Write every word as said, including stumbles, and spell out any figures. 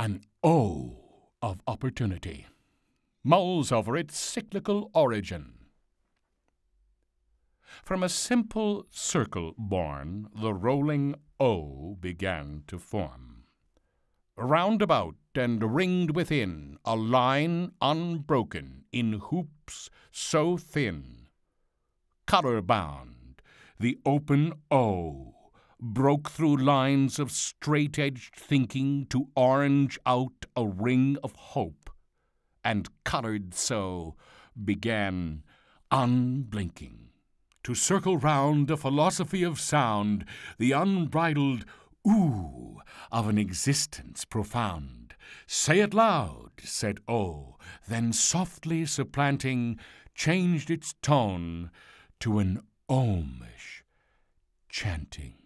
an O of opportunity. Mulls over its cyclical origin. From a simple circle born, the rolling O began to form. Roundabout and ringed within, a line unbroken in hoops so thin. Color-bound, the open O broke through lines of straight-edged thinking to orange out a ring of hope, and colored so began unblinking to circle round a philosophy of sound, the unbridled ooh of an existence profound. Say it loud, said O, then softly supplanting, changed its tone to an ohmish chanting.